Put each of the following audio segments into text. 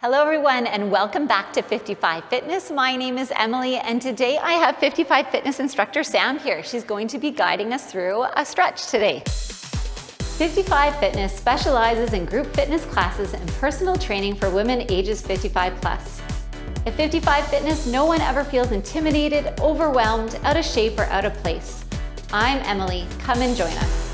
Hello everyone and welcome back to 55 Fitness. My name is Emily and today I have 55 Fitness instructor Sam here. She's going to be guiding us through a stretch today. 55 Fitness specializes in group fitness classes and personal training for women ages 55 plus. At 55 Fitness, no one ever feels intimidated, overwhelmed, out of shape, or out of place. I'm Emily. Come and join us.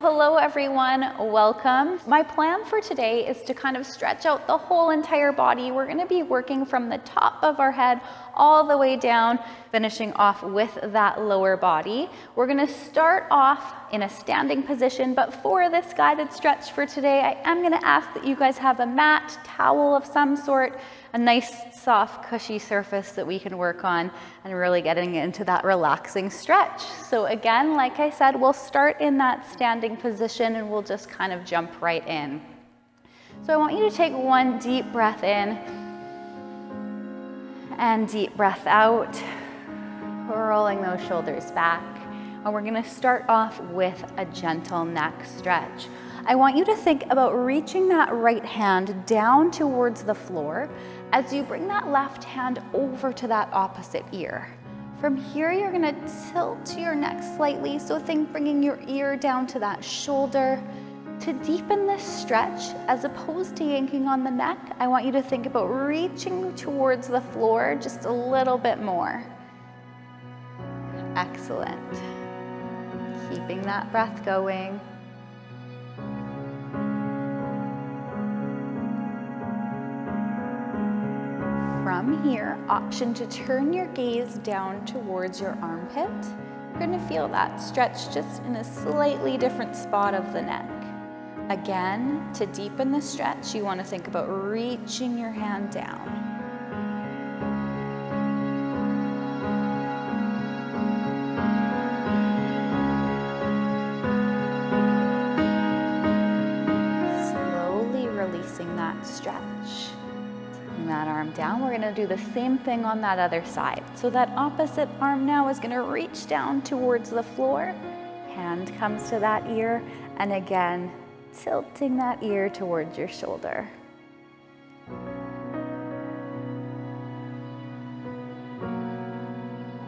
Hello everyone, welcome. My plan for today is to kind of stretch out the whole entire body. We're gonna be working from the top of our head all the way down, finishing off with that lower body. We're gonna start off in a standing position, but for this guided stretch for today, I am gonna ask that you guys have a mat, towel of some sort, a nice, soft, cushy surface that we can work on and really getting into that relaxing stretch. So again, like I said, we'll start in that standing position and we'll just kind of jump right in. So I want you to take one deep breath in and deep breath out, rolling those shoulders back. And we're gonna start off with a gentle neck stretch. I want you to think about reaching that right hand down towards the floor as you bring that left hand over to that opposite ear. From here, you're gonna tilt to your neck slightly, so think bringing your ear down to that shoulder. To deepen this stretch, as opposed to yanking on the neck, I want you to think about reaching towards the floor just a little bit more. Excellent. Keeping that breath going. From here, option to turn your gaze down towards your armpit. You're going to feel that stretch just in a slightly different spot of the neck. Again, to deepen the stretch, you want to think about reaching your hand down. Slowly releasing that stretch. That arm down. We're going to do the same thing on that other side. So that opposite arm now is going to reach down towards the floor. Hand comes to that ear and again tilting that ear towards your shoulder.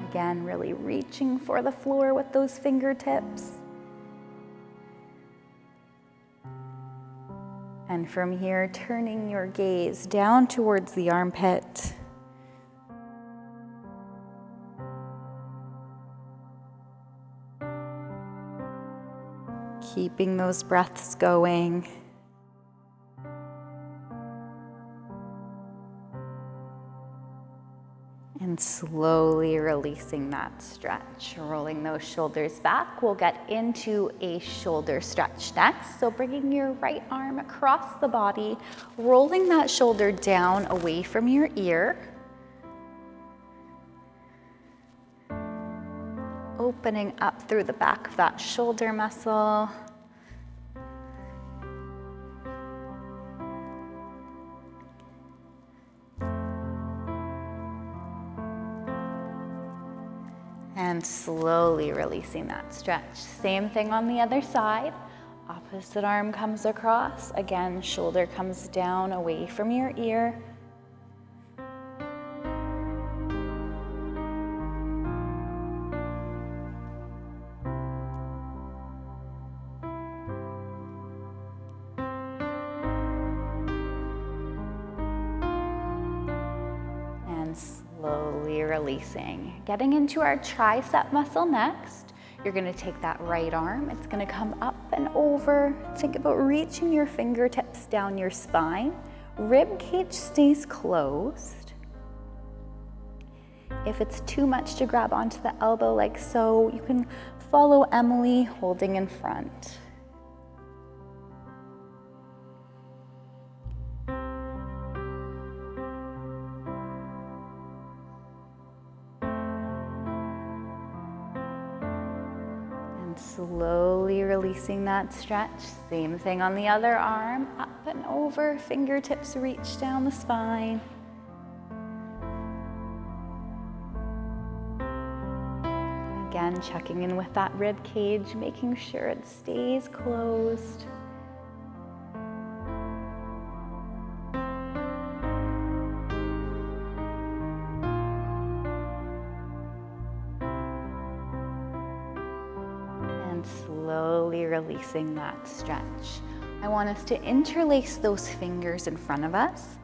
Again, really reaching for the floor with those fingertips. And from here, turning your gaze down towards the armpit. Keeping those breaths going. And slowly releasing that stretch, rolling those shoulders back. We'll get into a shoulder stretch next. So bringing your right arm across the body, rolling that shoulder down away from your ear. Opening up through the back of that shoulder muscle. And slowly releasing that stretch. Same thing on the other side. Opposite arm comes across. Again, shoulder comes down away from your ear. And slowly releasing. Getting into our tricep muscle next. You're gonna take that right arm, it's gonna come up and over. Think about reaching your fingertips down your spine. Rib cage stays closed. If it's too much to grab onto the elbow like so, you can follow Emily holding in front. Slowly releasing that stretch. Same thing on the other arm, up and over, fingertips reach down the spine. Again, checking in with that rib cage, making sure it stays closed. releasing that stretch. I want us to interlace those fingers in front of us.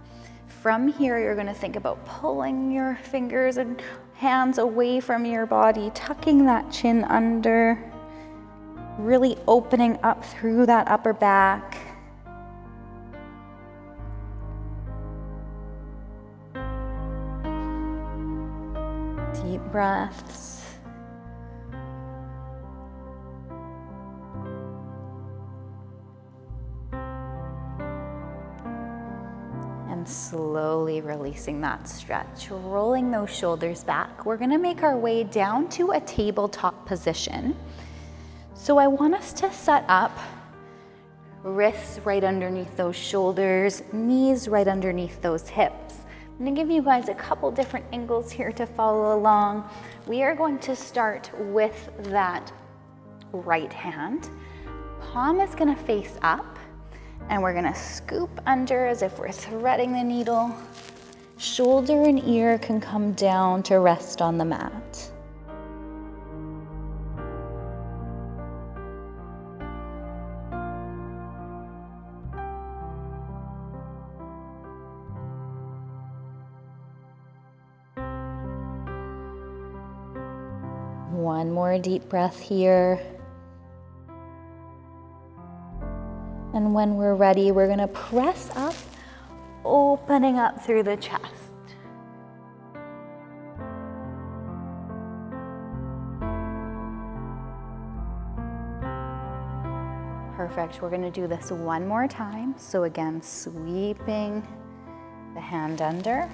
From here, you're going to think about pulling your fingers and hands away from your body, tucking that chin under, really opening up through that upper back. Deep breaths. And slowly releasing that stretch, rolling those shoulders back. We're gonna make our way down to a tabletop position. So I want us to set up wrists right underneath those shoulders, knees right underneath those hips. I'm gonna give you guys a couple different angles here to follow along. We are going to start with that right hand. Palm is gonna face up. And we're gonna scoop under as if we're threading the needle. Shoulder and ear can come down to rest on the mat. One more deep breath here. And when we're ready, we're gonna press up, opening up through the chest. Perfect, we're gonna do this one more time. So again, sweeping the hand under.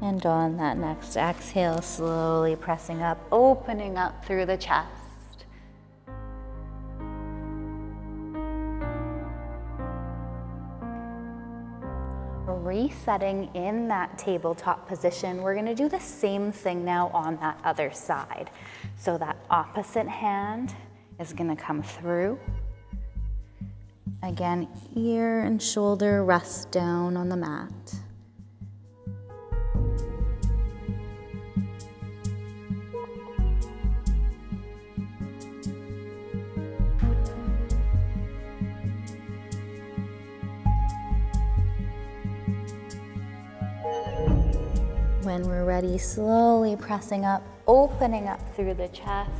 And on that next exhale, slowly pressing up, opening up through the chest. Resetting in that tabletop position, we're gonna do the same thing now on that other side. So that opposite hand is gonna come through. Again, ear and shoulder rest down on the mat. When we're ready, slowly pressing up, opening up through the chest.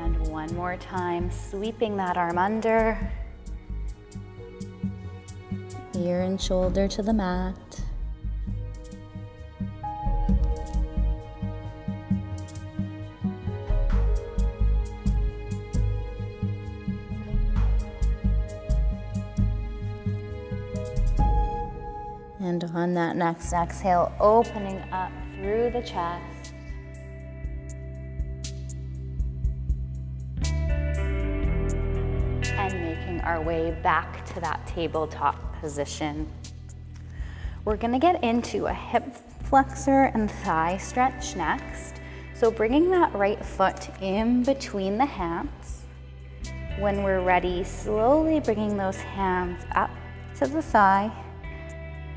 And one more time, sweeping that arm under. Ear and shoulder to the mat. And on that next exhale, opening up through the chest. And making our way back to that tabletop position. We're gonna get into a hip flexor and thigh stretch next. So bringing that right foot in between the hands. When we're ready, slowly bringing those hands up to the thigh.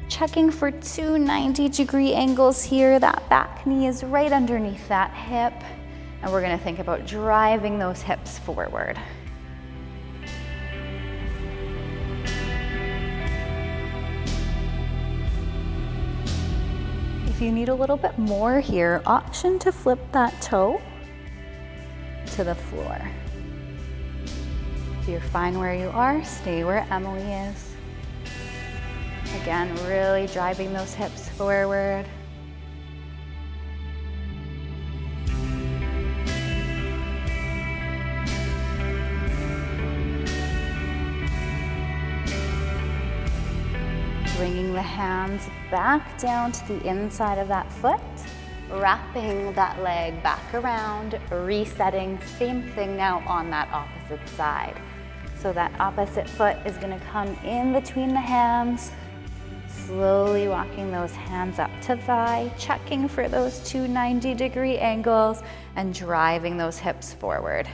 Checking for two 90-degree angles here. That back knee is right underneath that hip. And we're gonna think about driving those hips forward. If you need a little bit more here, option to flip that toe to the floor. If you're fine where you are, stay where Emily is. Again, really driving those hips forward. Bringing the hands back down to the inside of that foot, wrapping that leg back around, resetting, same thing now on that opposite side. So that opposite foot is going to come in between the hams, slowly walking those hands up to thigh, checking for those two 90-degree angles and driving those hips forward.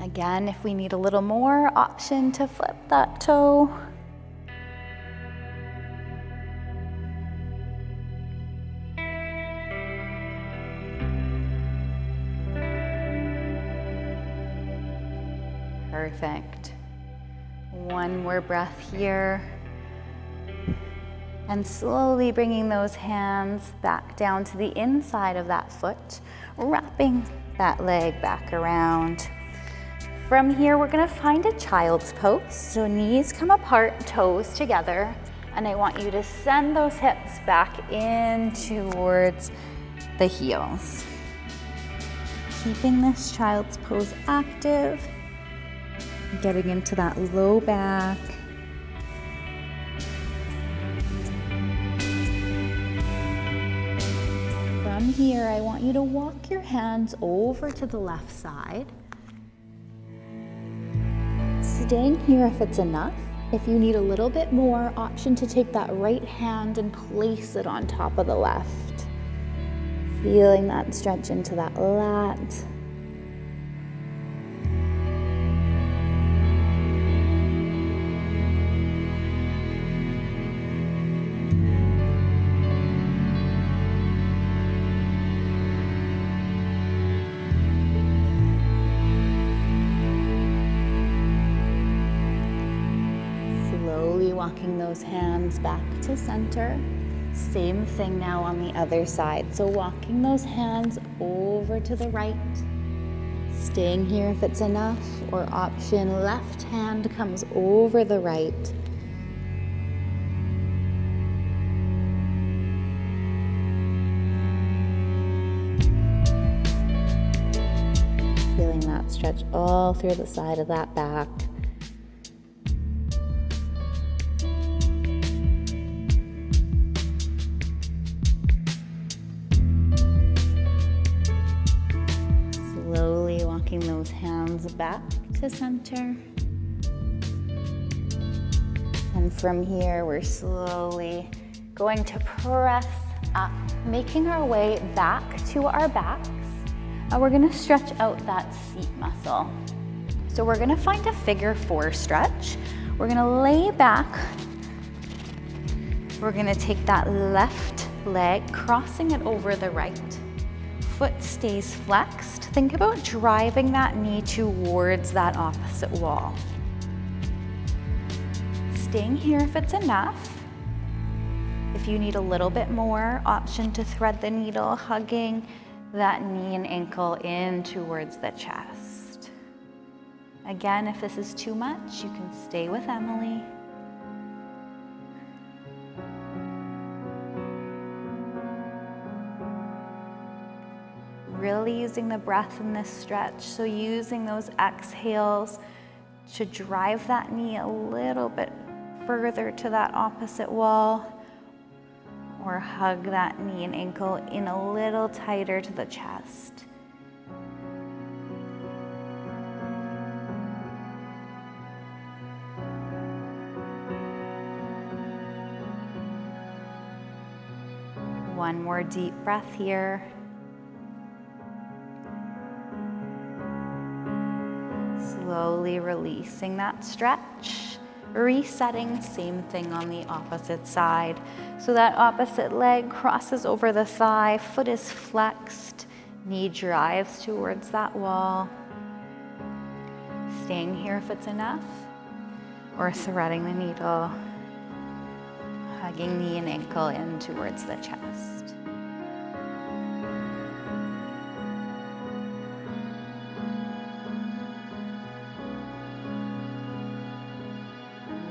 Again, if we need a little more, option to flip that toe. Perfect. One more breath here. And slowly bringing those hands back down to the inside of that foot, wrapping that leg back around. From here, we're gonna find a child's pose. So knees come apart, toes together, and I want you to send those hips back in towards the heels. Keeping this child's pose active, getting into that low back. From here, I want you to walk your hands over to the left side. Staying here if it's enough. If you need a little bit more, option to take that right hand and place it on top of the left. Feeling that stretch into that lat. Walking those hands back to center. Same thing now on the other side. So walking those hands over to the right. Staying here if it's enough, or option left hand comes over the right. Feeling that stretch all through the side of that back. Those hands back to center. And from here, we're slowly going to press up, making our way back to our backs. And we're gonna stretch out that seat muscle. So we're gonna find a figure 4 stretch. We're gonna lay back. We're gonna take that left leg, crossing it over the right. Foot stays flexed. Think about driving that knee towards that opposite wall. Staying here if it's enough. If you need a little bit more, option to thread the needle, hugging that knee and ankle in towards the chest. Again, if this is too much, you can stay with Emily. Really using the breath in this stretch, so using those exhales to drive that knee a little bit further to that opposite wall, or hug that knee and ankle in a little tighter to the chest. One more deep breath here. Slowly releasing that stretch, resetting, same thing on the opposite side. So that opposite leg crosses over the thigh, foot is flexed, knee drives towards that wall. Staying here if it's enough, or threading the needle, hugging knee and ankle in towards the chest.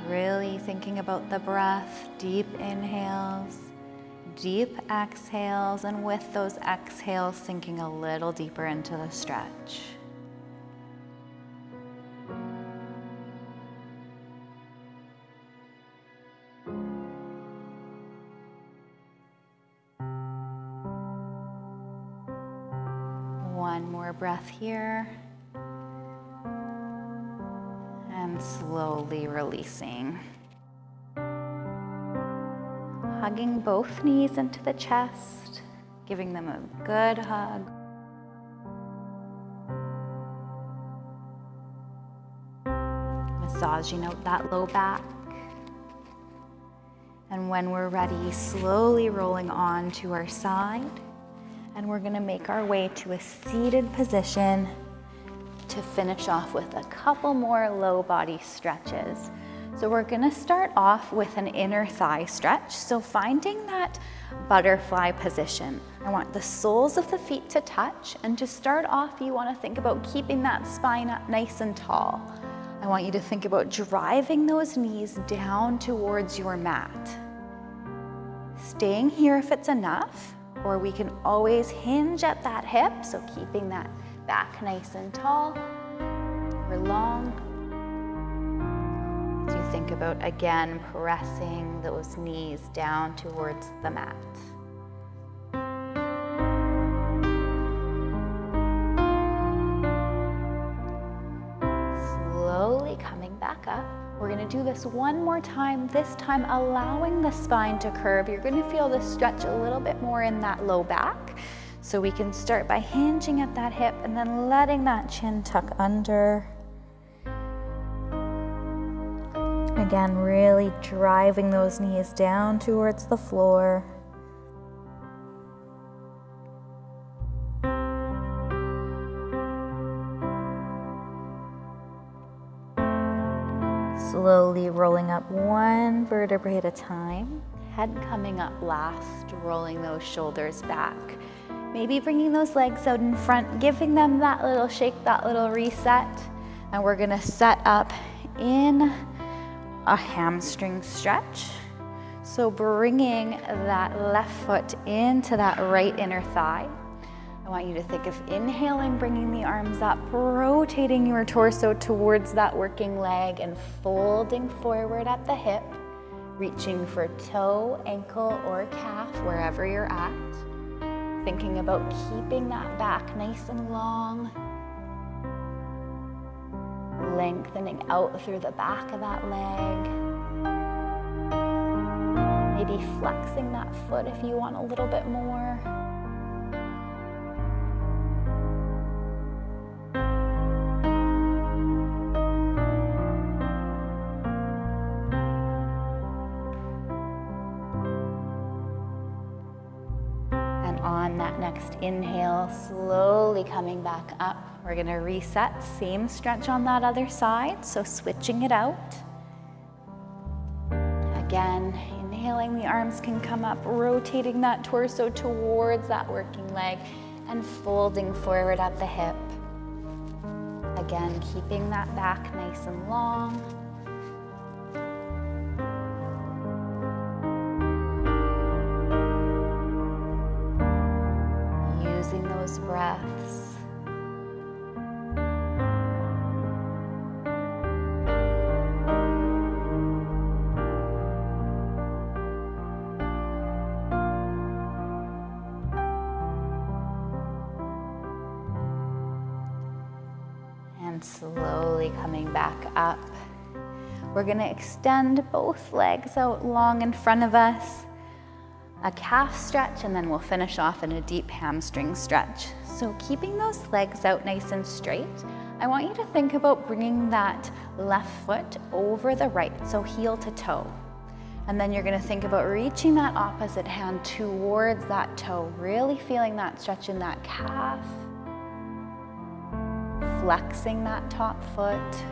Really thinking about the breath, deep inhales, deep exhales, and with those exhales, sinking a little deeper into the stretch. One more breath here. And slowly releasing. Hugging both knees into the chest, giving them a good hug. Massaging out that low back. And when we're ready, slowly rolling on to our side. And we're gonna make our way to a seated position to finish off with a couple more low body stretches. So we're gonna start off with an inner thigh stretch. So finding that butterfly position. I want the soles of the feet to touch, and to start off, you wanna think about keeping that spine up nice and tall. I want you to think about driving those knees down towards your mat. Staying here if it's enough, or we can always hinge at that hip, so keeping that back nice and tall or long. As you think about, again, pressing those knees down towards the mat. We're gonna do this one more time, this time allowing the spine to curve. You're gonna feel this stretch a little bit more in that low back. So we can start by hinging at that hip and then letting that chin tuck under. Again, really driving those knees down towards the floor. Slowly rolling up one vertebrae at a time. Head coming up last, rolling those shoulders back. Maybe bringing those legs out in front, giving them that little shake, that little reset. And we're gonna set up in a hamstring stretch. So bringing that left foot into that right inner thigh. I want you to think of inhaling, bringing the arms up, rotating your torso towards that working leg and folding forward at the hip, reaching for toe, ankle, or calf, wherever you're at. Thinking about keeping that back nice and long. Lengthening out through the back of that leg. Maybe flexing that foot if you want a little bit more. Next inhale, slowly coming back up. We're gonna reset, same stretch on that other side, so switching it out. Again, inhaling, the arms can come up, rotating that torso towards that working leg and folding forward at the hip. Again, keeping that back nice and long. Breaths. And slowly coming back up. We're going to extend both legs out long in front of us. A calf stretch, and then we'll finish off in a deep hamstring stretch. So keeping those legs out nice and straight, I want you to think about bringing that left foot over the right, so heel to toe. And then you're gonna think about reaching that opposite hand towards that toe, really feeling that stretch in that calf, flexing that top foot.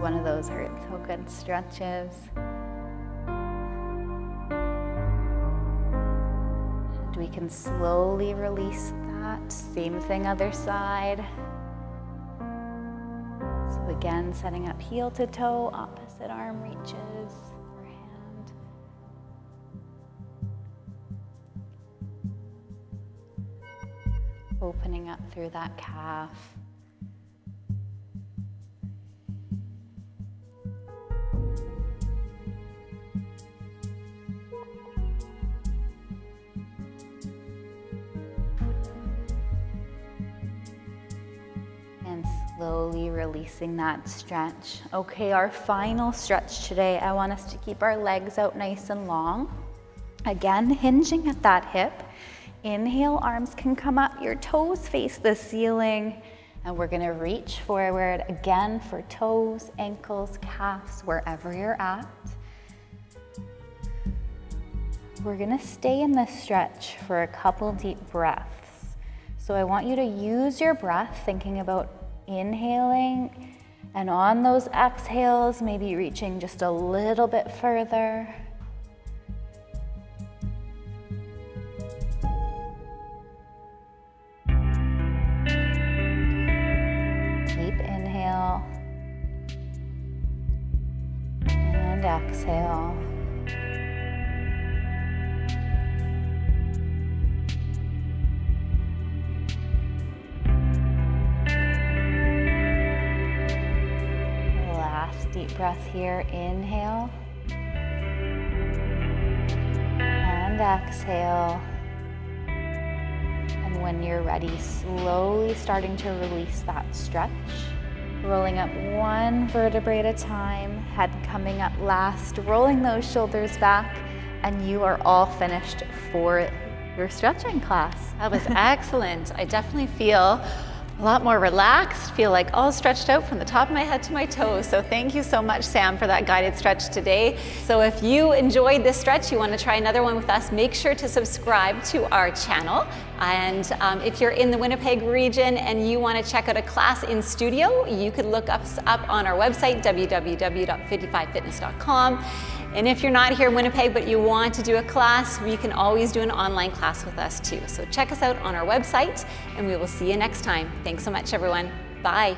One of those hurt so good stretches. And we can slowly release that. Same thing, other side. So again, setting up heel to toe, opposite arm reaches or hand. Opening up through that calf. slowly releasing that stretch. Okay, our final stretch today, I want us to keep our legs out nice and long. Again, hinging at that hip. Inhale, arms can come up, your toes face the ceiling, and we're gonna reach forward again for toes, ankles, calves, wherever you're at. We're gonna stay in this stretch for a couple deep breaths. So I want you to use your breath, thinking about inhaling, and on those exhales, maybe reaching just a little bit further. Deep inhale, and exhale. Deep breath here, inhale, and exhale. And when you're ready, slowly starting to release that stretch. Rolling up one vertebrae at a time, head coming up last, rolling those shoulders back, and you are all finished for your stretching class. That was excellent. I definitely feel a lot more relaxed, feel like all stretched out from the top of my head to my toes. So thank you so much, Sam, for that guided stretch today. So if you enjoyed this stretch, you want to try another one with us, make sure to subscribe to our channel. And if you're in the Winnipeg region and you want to check out a class in studio, you could look us up on our website, www.55fitness.com. And if you're not here in Winnipeg, but you want to do a class, you can always do an online class with us too. So check us out on our website, and we will see you next time. Thanks so much, everyone. Bye.